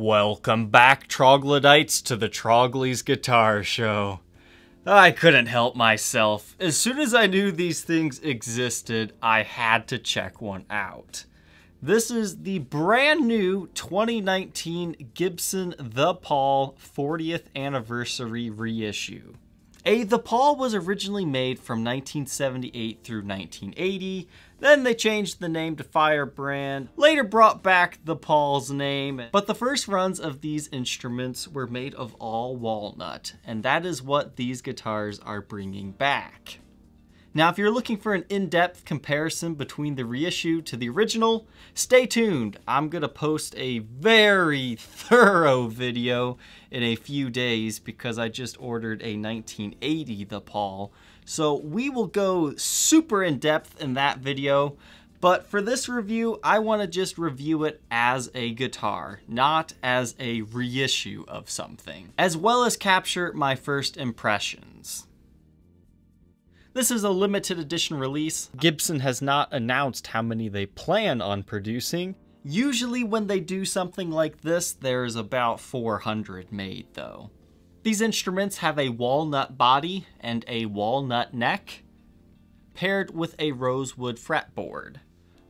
Welcome back, Troglodytes, to the Trogly's Guitar Show. I couldn't help myself. As soon as I knew these things existed, I had to check one out. This is the brand new 2019 Gibson Les Paul 40th Anniversary reissue. A Les Paul was originally made from 1978 through 1980. Then they changed the name to Firebrand, later brought back Les Paul's name. But the first runs of these instruments were made of all walnut, and that is what these guitars are bringing back. Now, if you're looking for an in-depth comparison between the reissue to the original, stay tuned. I'm gonna post a very thorough video in a few days because I just ordered a 1980 Les Paul. So we will go super in-depth in that video. But for this review, I wanna just review it as a guitar, not as a reissue of something, as well as capture my first impressions. This is a limited edition release. Gibson has not announced how many they plan on producing. Usually when they do something like this, there's about 400 made though. These instruments have a walnut body and a walnut neck, paired with a rosewood fretboard.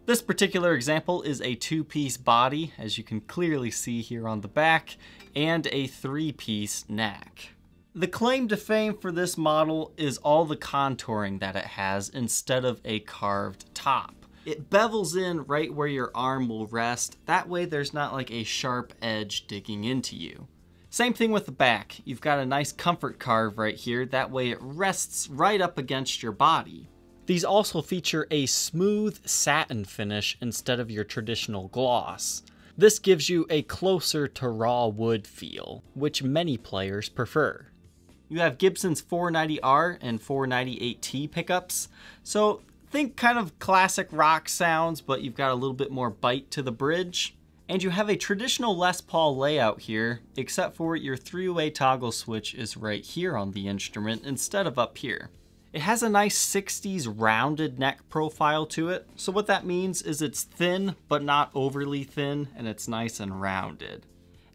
This particular example is a two-piece body, as you can clearly see here on the back, and a three-piece neck. The claim to fame for this model is all the contouring that it has instead of a carved top. It bevels in right where your arm will rest, that way there's not like a sharp edge digging into you. Same thing with the back, you've got a nice comfort carve right here, that way it rests right up against your body. These also feature a smooth satin finish instead of your traditional gloss. This gives you a closer to raw wood feel, which many players prefer. You have Gibson's 490R and 498T pickups. So think kind of classic rock sounds, but you've got a little bit more bite to the bridge. And you have a traditional Les Paul layout here, except for your three-way toggle switch is right here on the instrument instead of up here. It has a nice 60s rounded neck profile to it. So what that means is it's thin, but not overly thin, and it's nice and rounded.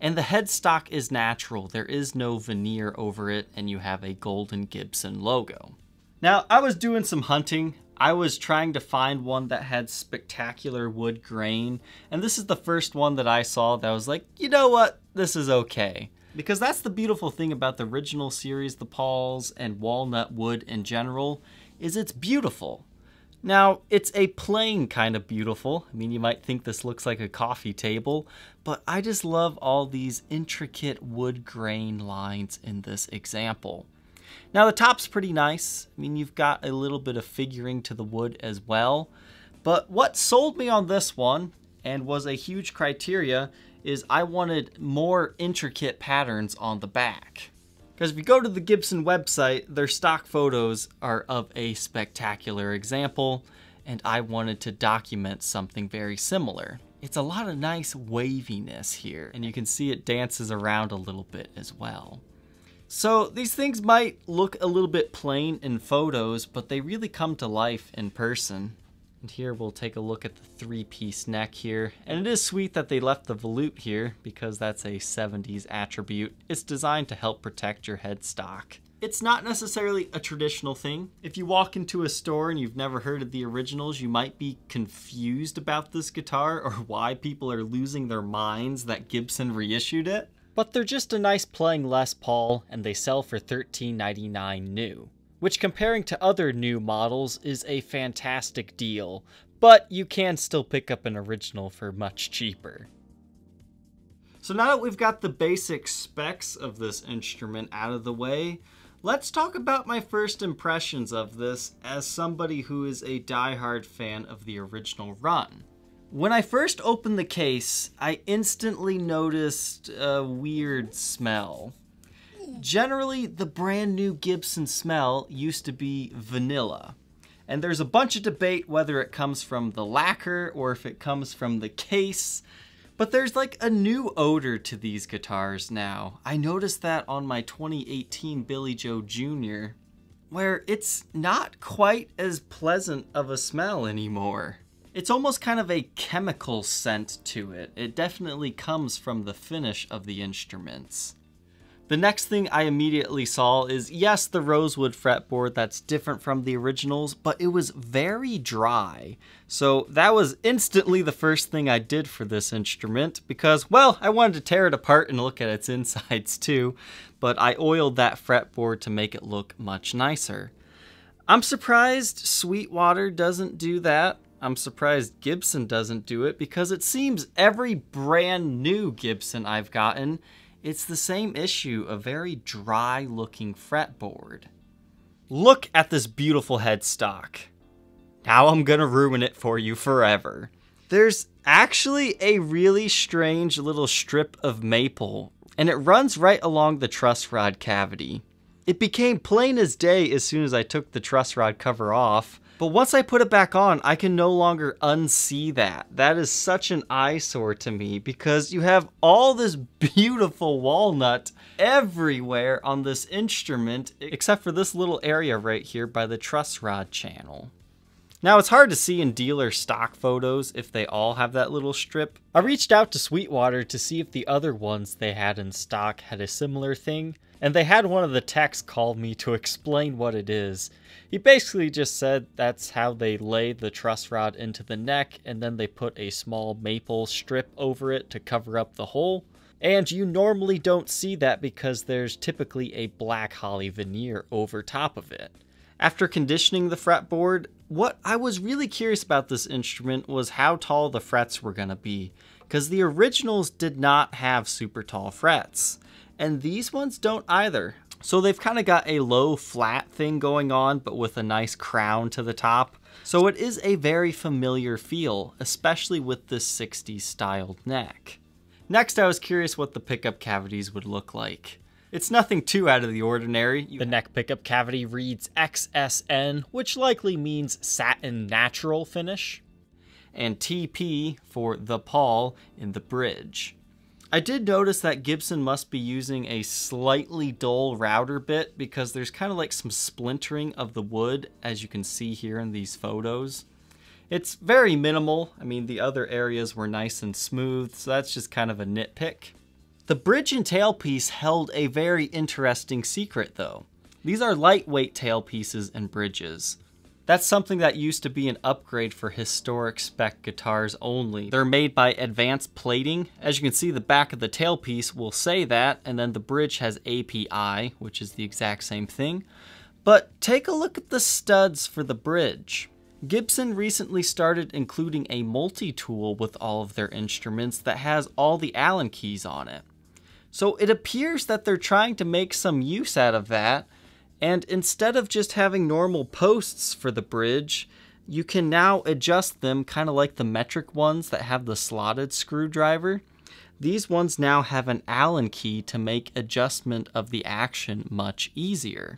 And the headstock is natural. There is no veneer over it, and you have a golden Gibson logo. Now, I was doing some hunting. I was trying to find one that had spectacular wood grain, and this is the first one that I saw that was like, you know what, this is okay. Because that's the beautiful thing about the original series, Les Pauls, and walnut wood in general, is it's beautiful. Now, it's a plain kind of beautiful. I mean, you might think this looks like a coffee table, but I just love all these intricate wood grain lines in this example. Now, the top's pretty nice. I mean, you've got a little bit of figuring to the wood as well. But what sold me on this one, and was a huge criteria, is I wanted more intricate patterns on the back. Because if you go to the Gibson website, their stock photos are of a spectacular example, and I wanted to document something very similar. It's a lot of nice waviness here, and you can see it dances around a little bit as well. So these things might look a little bit plain in photos, but they really come to life in person. And here we'll take a look at the three-piece neck here. And it is sweet that they left the volute here because that's a 70s attribute. It's designed to help protect your headstock. It's not necessarily a traditional thing. If you walk into a store and you've never heard of the originals, you might be confused about this guitar or why people are losing their minds that Gibson reissued it. But they're just a nice playing Les Paul, and they sell for $13.99 new, which comparing to other new models is a fantastic deal, but you can still pick up an original for much cheaper. So now that we've got the basic specs of this instrument out of the way, let's talk about my first impressions of this as somebody who is a diehard fan of the original run. When I first opened the case, I instantly noticed a weird smell. Generally, the brand new Gibson smell used to be vanilla. And there's a bunch of debate whether it comes from the lacquer or if it comes from the case. But there's like a new odor to these guitars now. I noticed that on my 2018 Billy Joe Jr., where it's not quite as pleasant of a smell anymore. It's almost kind of a chemical scent to it. It definitely comes from the finish of the instruments. The next thing I immediately saw is, yes, the rosewood fretboard that's different from the originals, but it was very dry. So that was instantly the first thing I did for this instrument because, well, I wanted to tear it apart and look at its insides too, but I oiled that fretboard to make it look much nicer. I'm surprised Sweetwater doesn't do that. I'm surprised Gibson doesn't do it because it seems every brand new Gibson I've gotten, it's the same issue, a very dry looking fretboard. Look at this beautiful headstock. Now I'm gonna ruin it for you forever. There's actually a really strange little strip of maple and it runs right along the truss rod cavity. It became plain as day as soon as I took the truss rod cover off. But once I put it back on, I can no longer unsee that. That is such an eyesore to me because you have all this beautiful walnut everywhere on this instrument, except for this little area right here by the truss rod channel. Now it's hard to see in dealer stock photos if they all have that little strip. I reached out to Sweetwater to see if the other ones they had in stock had a similar thing. And they had one of the techs call me to explain what it is. He basically just said that's how they lay the truss rod into the neck and then they put a small maple strip over it to cover up the hole. And you normally don't see that because there's typically a black holly veneer over top of it. After conditioning the fretboard, what I was really curious about this instrument was how tall the frets were gonna be, because the originals did not have super tall frets. And these ones don't either. So they've kind of got a low flat thing going on, but with a nice crown to the top. So it is a very familiar feel, especially with this 60s styled neck. Next, I was curious what the pickup cavities would look like. It's nothing too out of the ordinary. The neck pickup cavity reads XSN, which likely means satin natural finish, and TP for the Paul in the bridge. I did notice that Gibson must be using a slightly dull router bit because there's kind of like some splintering of the wood, as you can see here in these photos. It's very minimal. I mean, the other areas were nice and smooth, so that's just kind of a nitpick. The bridge and tailpiece held a very interesting secret though. These are lightweight tailpieces and bridges. That's something that used to be an upgrade for historic spec guitars only. They're made by Advanced Plating. As you can see, the back of the tailpiece will say that, and then the bridge has API, which is the exact same thing. But take a look at the studs for the bridge. Gibson recently started including a multi-tool with all of their instruments that has all the Allen keys on it. So it appears that they're trying to make some use out of that. And instead of just having normal posts for the bridge, you can now adjust them kind of like the metric ones that have the slotted screwdriver. These ones now have an Allen key to make adjustment of the action much easier.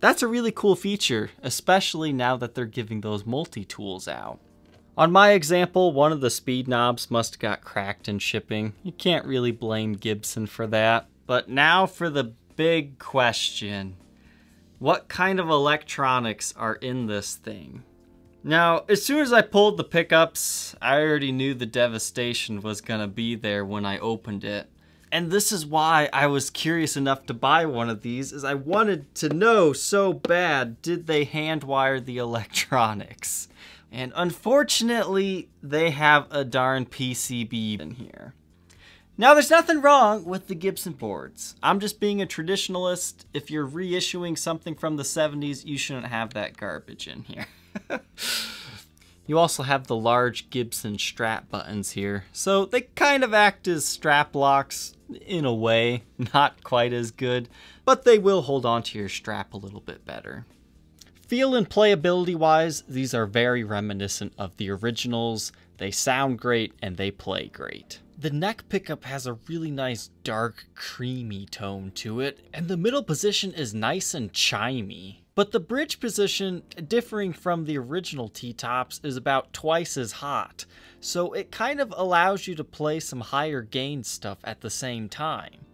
That's a really cool feature, especially now that they're giving those multi-tools out. On my example, one of the speed knobs must have got cracked in shipping. You can't really blame Gibson for that. But now for the big question. What kind of electronics are in this thing? Now, as soon as I pulled the pickups, I already knew the devastation was gonna be there when I opened it. And this is why I was curious enough to buy one of these, is I wanted to know so bad, did they hand wire the electronics? And unfortunately, they have a darn PCB in here. Now, there's nothing wrong with the Gibson boards. I'm just being a traditionalist. If you're reissuing something from the 70s, you shouldn't have that garbage in here. You also have the large Gibson strap buttons here. So they kind of act as strap locks in a way, not quite as good, but they will hold onto your strap a little bit better. Feel and playability wise, these are very reminiscent of the originals. They sound great and they play great. The neck pickup has a really nice dark creamy tone to it, and the middle position is nice and chimey. But the bridge position, differing from the original T-Tops, is about twice as hot, so it kind of allows you to play some higher gain stuff at the same time.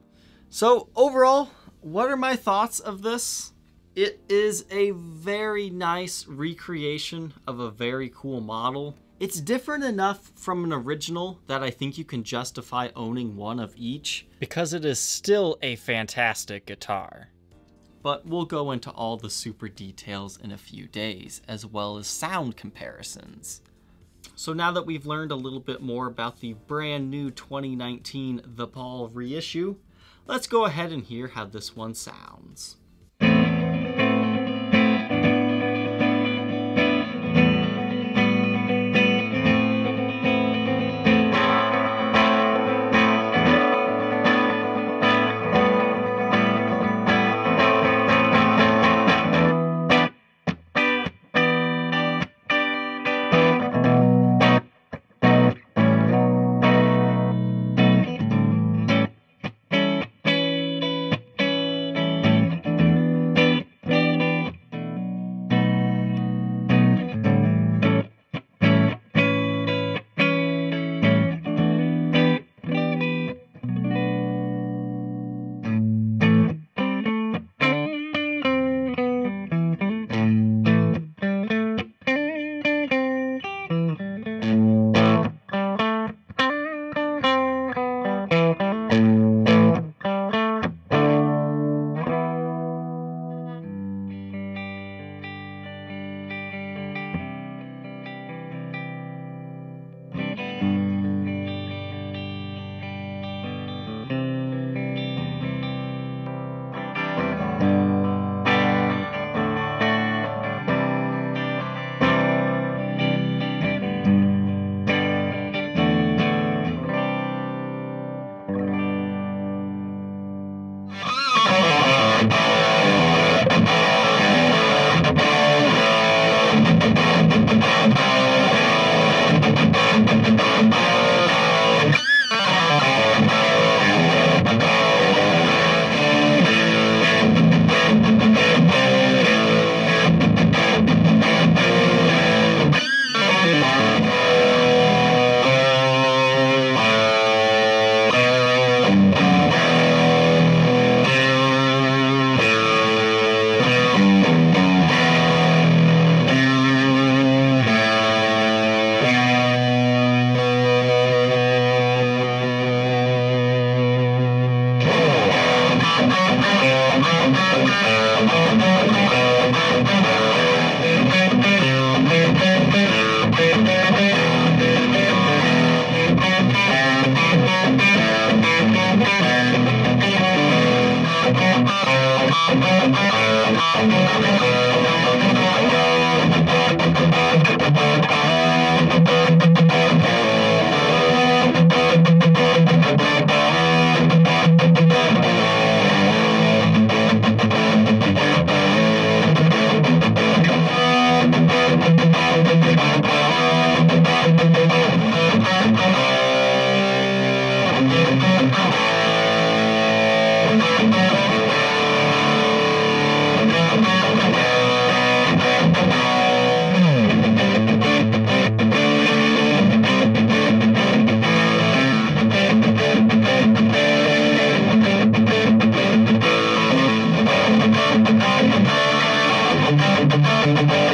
So overall, what are my thoughts of this? It is a very nice recreation of a very cool model. It's different enough from an original that I think you can justify owning one of each. Because it is still a fantastic guitar. But we'll go into all the super details in a few days, as well as sound comparisons. So now that we've learned a little bit more about the brand new 2019 Les Paul reissue, let's go ahead and hear how this one sounds.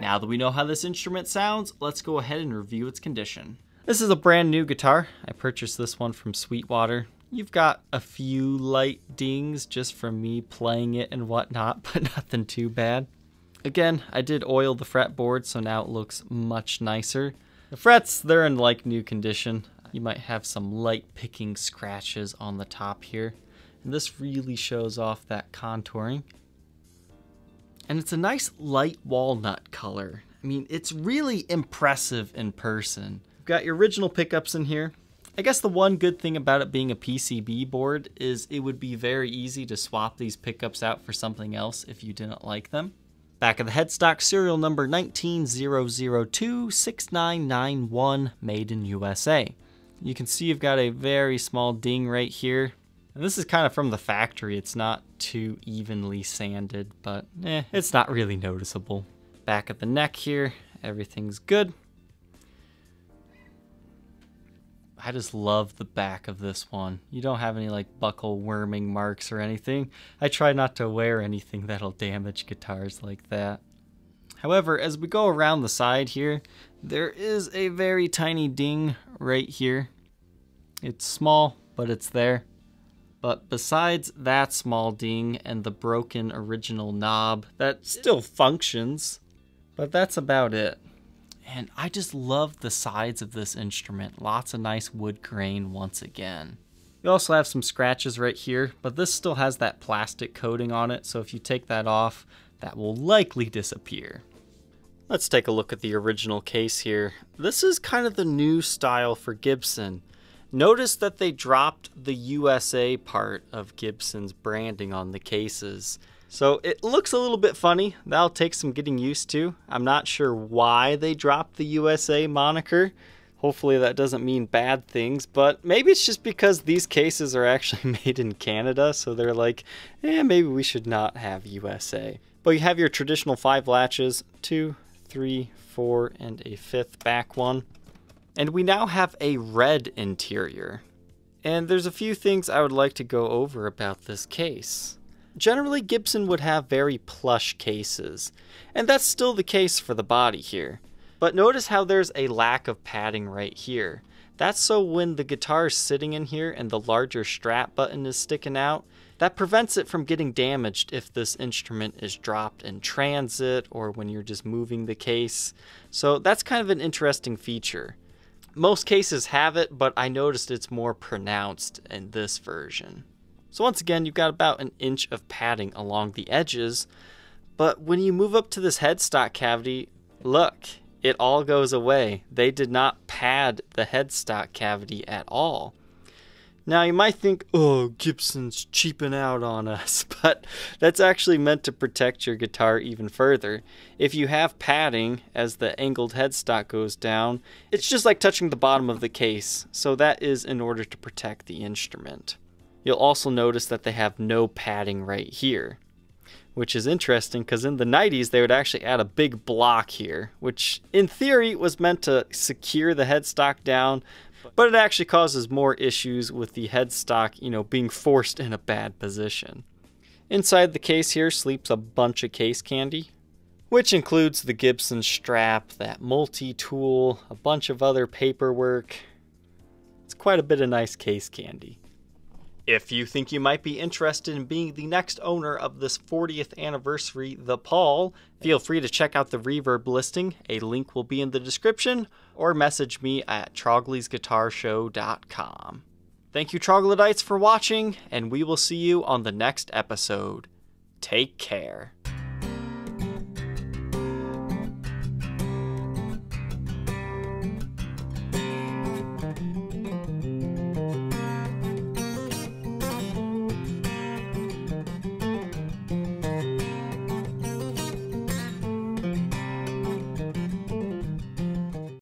Now that we know how this instrument sounds, let's go ahead and review its condition. This is a brand new guitar. I purchased this one from Sweetwater. You've got a few light dings just from me playing it and whatnot, but nothing too bad. Again, I did oil the fretboard, so now it looks much nicer. The frets, they're in like new condition. You might have some light picking scratches on the top here. And this really shows off that contouring. And it's a nice light walnut color. I mean, it's really impressive in person. You've got your original pickups in here. I guess the one good thing about it being a PCB board is it would be very easy to swap these pickups out for something else if you didn't like them. Back of the headstock, serial number 190026991, made in USA. You can see you've got a very small ding right here. And this is kind of from the factory. It's not too evenly sanded, but it's not really noticeable. Back of the neck here, everything's good. I just love the back of this one. You don't have any like buckle worming marks or anything. I try not to wear anything that'll damage guitars like that. However, as we go around the side here, there is a very tiny ding right here. It's small, but it's there. But besides that small ding and the broken original knob, that still functions, but that's about it. And I just love the sides of this instrument. Lots of nice wood grain once again. You also have some scratches right here, but this still has that plastic coating on it. So if you take that off, that will likely disappear. Let's take a look at the original case here. This is kind of the new style for Gibson. Notice that they dropped the USA part of Gibson's branding on the cases. So it looks a little bit funny. That'll take some getting used to. I'm not sure why they dropped the USA moniker. Hopefully that doesn't mean bad things, but maybe it's just because these cases are actually made in Canada. So they're like, maybe we should not have USA. But you have your traditional 5 latches, 2, 3, 4, and a 5th back one. And we now have a red interior. And there's a few things I would like to go over about this case. Generally, Gibson would have very plush cases, and that's still the case for the body here. But notice how there's a lack of padding right here. That's so when the guitar is sitting in here and the larger strap button is sticking out, that prevents it from getting damaged if this instrument is dropped in transit or when you're just moving the case. So that's kind of an interesting feature. Most cases have it, but I noticed it's more pronounced in this version. So once again, you've got about an inch of padding along the edges, but when you move up to this headstock cavity, look, it all goes away. They did not pad the headstock cavity at all. Now you might think, oh, Gibson's cheaping out on us, but that's actually meant to protect your guitar even further. If you have padding as the angled headstock goes down, it's just like touching the bottom of the case. So that is in order to protect the instrument. You'll also notice that they have no padding right here, which is interesting because in the 90s, they would actually add a big block here, which in theory was meant to secure the headstock down, but it actually causes more issues with the headstock, you know, being forced in a bad position. Inside the case here sleeps a bunch of case candy, which includes the Gibson strap, that multi-tool, a bunch of other paperwork. It's quite a bit of nice case candy. If you think you might be interested in being the next owner of this 40th anniversary Les Paul, feel free to check out the Reverb listing. A link will be in the description, or message me at troglysguitarshow.com. Thank you, Troglodytes, for watching, and we will see you on the next episode. Take care.